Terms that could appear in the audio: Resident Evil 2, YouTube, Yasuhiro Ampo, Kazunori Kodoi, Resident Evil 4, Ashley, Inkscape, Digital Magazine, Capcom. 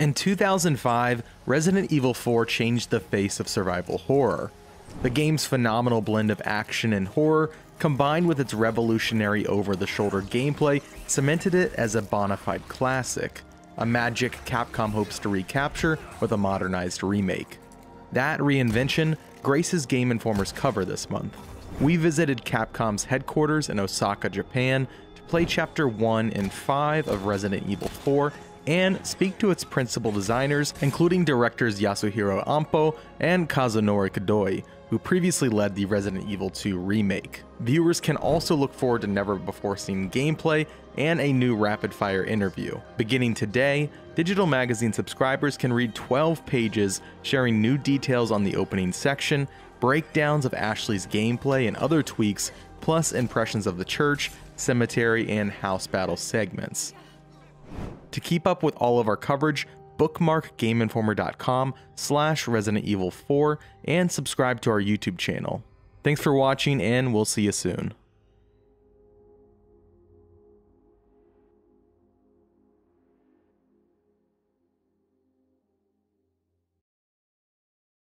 In 2005, Resident Evil 4 changed the face of survival horror. The game's phenomenal blend of action and horror, combined with its revolutionary over-the-shoulder gameplay, cemented it as a bona fide classic, a magic Capcom hopes to recapture with a modernized remake. That reinvention graces Game Informer's cover this month. We visited Capcom's headquarters in Osaka, Japan, to play Chapter 1 and 5 of Resident Evil 4 and speak to its principal designers, including directors Yasuhiro Ampo and Kazunori Kodoi, who previously led the Resident Evil 2 remake. Viewers can also look forward to never-before-seen gameplay and a new rapid-fire interview. Beginning today, Digital Magazine subscribers can read 12 pages sharing new details on the opening section, breakdowns of Ashley's gameplay and other tweaks, plus impressions of the church, cemetery, and house battle segments. To keep up with all of our coverage, bookmark gameinformer.com/Resident Evil 4 and subscribe to our YouTube channel. Thanks for watching, and we'll see you soon.